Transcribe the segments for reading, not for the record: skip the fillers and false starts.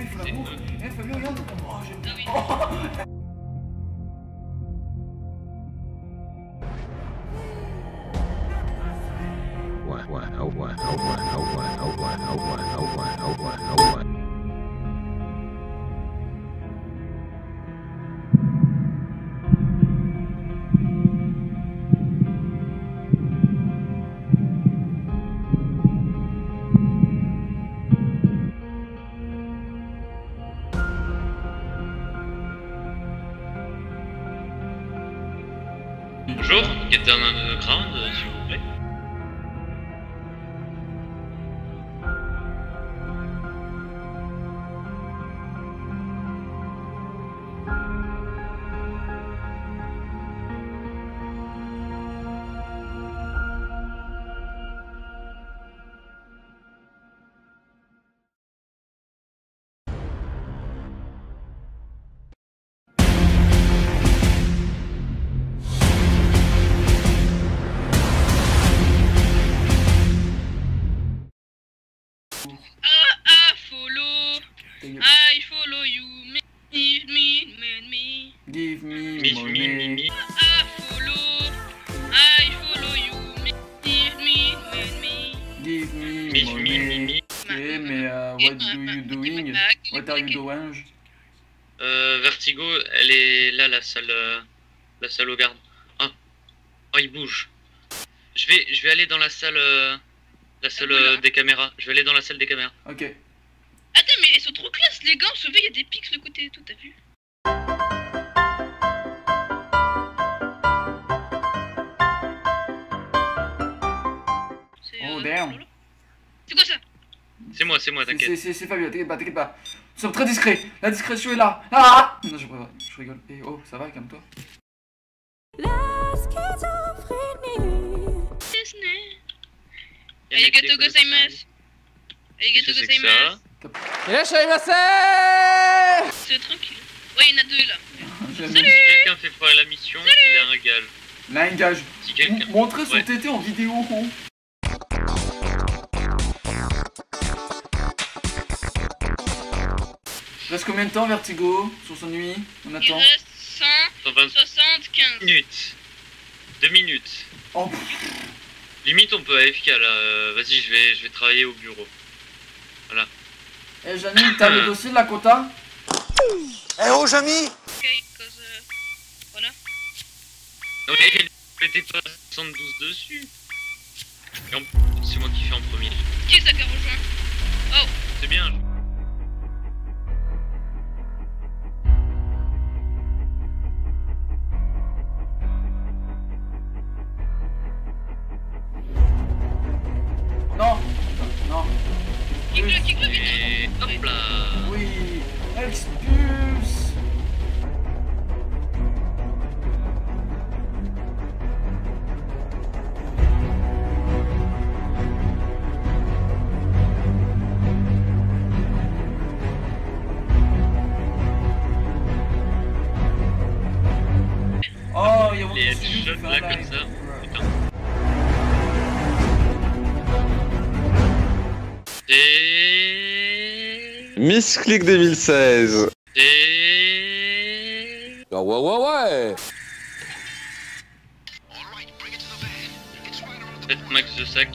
Oui, Fabio, regarde. Oh, j'ai... Oh. Bonjour, get down on the ground, s'il vous plaît. I follow you, give me, man, me. Give me money. I follow you, give me, man, me. Give me money. Okay, mais what do you doing? What are you doing? Vertigo, elle est là, la salle aux gardes. Oh, oh, il bouge. Je vais aller dans la salle des caméras. Je vais aller dans la salle des caméras. Ok. Attends, mais elles sont trop classe les gars, on se fait, il y a des pics de côté et tout, t'as vu? Oh damn. C'est quoi ça? C'est moi, t'inquiète. C'est Fabio, t'inquiète pas. Nous sommes très discrets, la discrétion est là. Ah non, je rigole. Eh oh, ça va, calme-toi. Arigatou gozaimasu. Arigatou gozaimasu. Il est chez Massé. C'est tranquille. Ouais, il y en a deux là. Salut. Si quelqu'un fait pas la mission, salut. Il a un gage. Là, un gage. Si quelqu'un... Montrez son tété en vidéo, con. Il reste combien de temps, Vertigo, sur son nuit? On attend. Il reste 175 minutes. 2 minutes. Oh, pff. Limite, on peut AFK là. Vas-y, je vais travailler au bureau. Voilà. Eh hey, Jamy, t'as le dossier de la compta? Eh hey, oh Jamy. Ok, cause... voilà. Non mais mettez pas 72 dessus. C'est moi qui fais en premier. Qui est ça qui a rejoint? Oh. C'est bien. Non. Non. Kick le vite. Hop là. Oui. Expulse. Oh, il y a les headshots là comme ça. Putain. Miss Click 2016. Ouais ouais. Faites max de sac.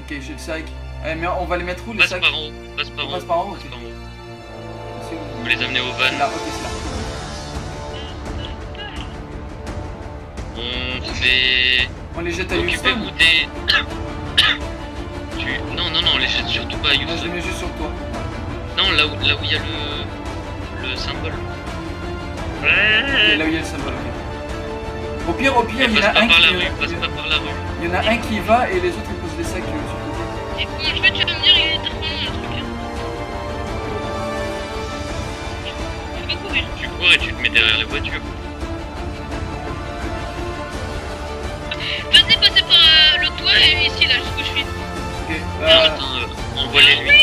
Ok, j'ai le sac. Allez, mais on va les mettre où les sacs? Passe par en haut. Okay. On va les amener au van. Là, okay, là. On fait... On les jette à Houston. Non, on les jette surtout pas à Houston. Je les mets juste sur toi. Non, là où il y a le symbole. Ouais. Là où il y a le symbole, ok. Au pire, il y en a un qui va et les autres ils posent les sacs sur le côté. Et comment je vais, tu vas me dire, il est trop long le truc. Je vais courir. Tu cours et tu te mets derrière la voiture. Vas-y, passez par le toit et ici, là, jusqu'où je suis. Ok, attends, on voit les lumières.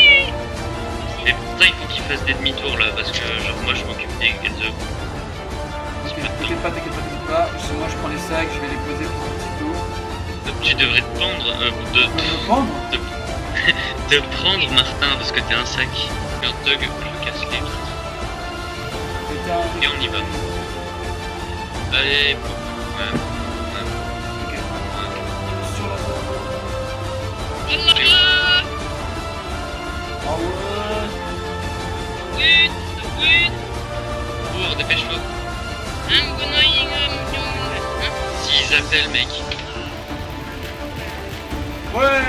Et pour ça, il faut qu'il fasse des demi-tours là, parce que genre moi je m'occupe des Get Up. T'inquiète pas. Moi je prends les sacs, je vais les poser pour un petit tour. Tu devrais te pendre. De prendre Martin, parce que t'es un sac. faire Doug qu'on casse les vitres. Et on y va. Allez, cours, dépêche-toi. S'ils appellent, mec. Ouais.